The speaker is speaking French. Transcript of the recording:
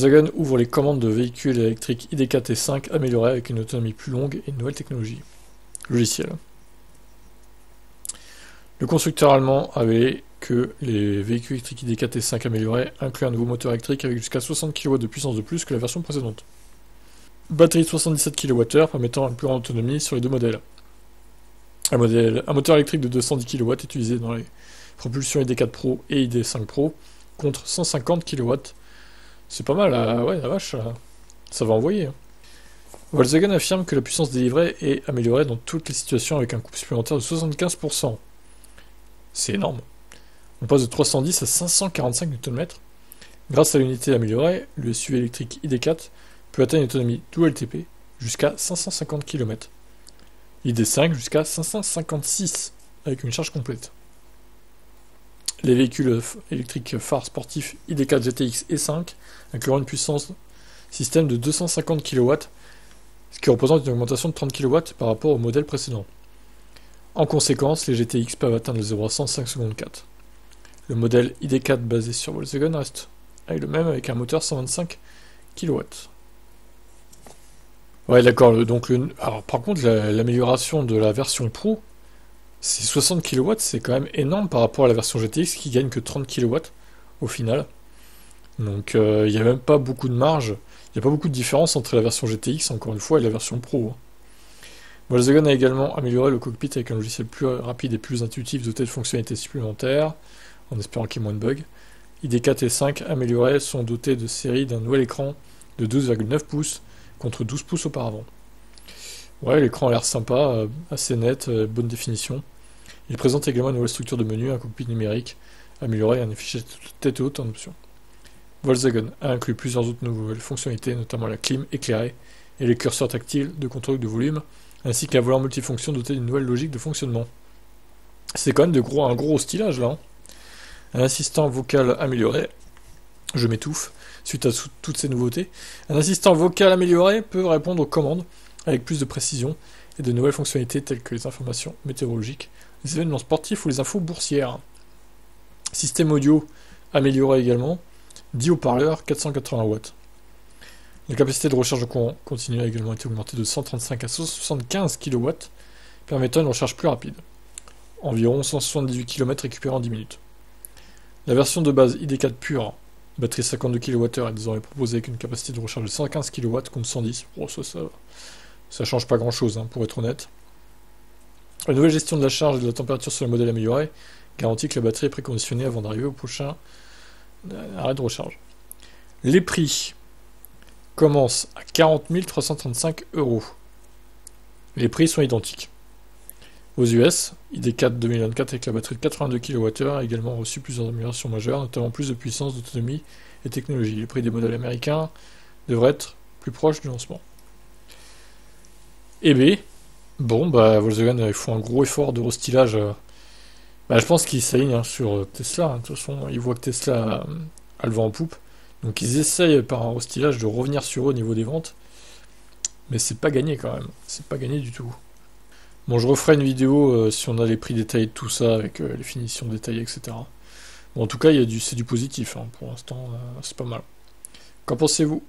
Volkswagen ouvre les commandes de véhicules électriques ID.4 et 5 améliorés avec une autonomie plus longue et une nouvelle technologie logicielle. Le constructeur allemand avait que les véhicules électriques ID.4 et 5 améliorés incluent un nouveau moteur électrique avec jusqu'à 60 kW de puissance de plus que la version précédente. Batterie de 77 kWh permettant une plus grande autonomie sur les deux modèles. Un moteur électrique de 210 kW est utilisé dans les propulsions ID.4 Pro et ID.5 Pro contre 150 kW. C'est pas mal, ouais la vache, ça va envoyer. Volkswagen affirme que la puissance délivrée est améliorée dans toutes les situations avec un coût supplémentaire de 75%. C'est énorme. On passe de 310 à 545 Nm. Grâce à l'unité améliorée, le SUV électrique ID.4 peut atteindre une autonomie 2 LTP jusqu'à 550 km. ID.5 jusqu'à 556 avec une charge complète. Les véhicules électriques phares sportifs ID.4 GTX et 5 incluront une puissance système de 250 kW, ce qui représente une augmentation de 30 kW par rapport au modèle précédent. En conséquence, les GTX peuvent atteindre le 0 à 100 en 5,4 secondes. Le modèle ID.4 basé sur Volkswagen reste le même avec un moteur 125 kW. Ouais d'accord, alors par contre l'amélioration de la version Pro, c'est 60 kW, c'est quand même énorme par rapport à la version GTX qui gagne que 30 kW au final. Donc il n'y a même pas beaucoup de marge, il n'y a pas beaucoup de différence entre la version GTX encore une fois et la version Pro. Volkswagen a également amélioré le cockpit avec un logiciel plus rapide et plus intuitif doté de fonctionnalités supplémentaires, en espérant qu'il y ait moins de bugs. ID.4 et 5 améliorés sont dotés de série d'un nouvel écran de 12,9 pouces contre 12 pouces auparavant. Ouais, l'écran a l'air sympa, assez net, bonne définition. Il présente également une nouvelle structure de menu, un cockpit numérique amélioré et un affichage tête haute en option. Volkswagen a inclus plusieurs autres nouvelles fonctionnalités, notamment la clim éclairée et les curseurs tactiles de contrôle de volume, ainsi qu'un volant multifonction doté d'une nouvelle logique de fonctionnement. C'est quand même un gros stylage là. Un assistant vocal amélioré, je m'étouffe, suite à toutes ces nouveautés. Un assistant vocal amélioré peut répondre aux commandes avec plus de précision et de nouvelles fonctionnalités telles que les informations météorologiques, les événements sportifs ou les infos boursières. Système audio amélioré également, 10 haut-parleurs 480 watts. La capacité de recharge de courant continue a également été augmentée de 135 à 175 kW, permettant une recharge plus rapide. Environ 178 km récupérés en 10 minutes. La version de base ID.4 pure, batterie 52 kWh, est désormais proposée avec une capacité de recharge de 115 kW contre 110. Oh, ça change pas grand chose, pour être honnête. La nouvelle gestion de la charge et de la température sur le modèle amélioré garantit que la batterie est préconditionnée avant d'arriver au prochain arrêt de recharge. Les prix commencent à 40 335 €. Les prix sont identiques. Aux US, ID.4 2024 avec la batterie de 82 kWh a également reçu plusieurs améliorations majeures, notamment plus de puissance, d'autonomie et technologie. Les prix des modèles américains devraient être plus proches du lancement. Et B, Volkswagen ils font un gros effort de restylage. Je pense qu'ils s'alignent sur Tesla. De toute façon, ils voient que Tesla a le vent en poupe. Donc ils essayent par un restylage de revenir sur eux au niveau des ventes, mais c'est pas gagné quand même, c'est pas gagné du tout. Bon, je referai une vidéo si on a les prix détaillés de tout ça, avec les finitions détaillées, etc. Bon, en tout cas, c'est du positif, pour l'instant, c'est pas mal. Qu'en pensez-vous ?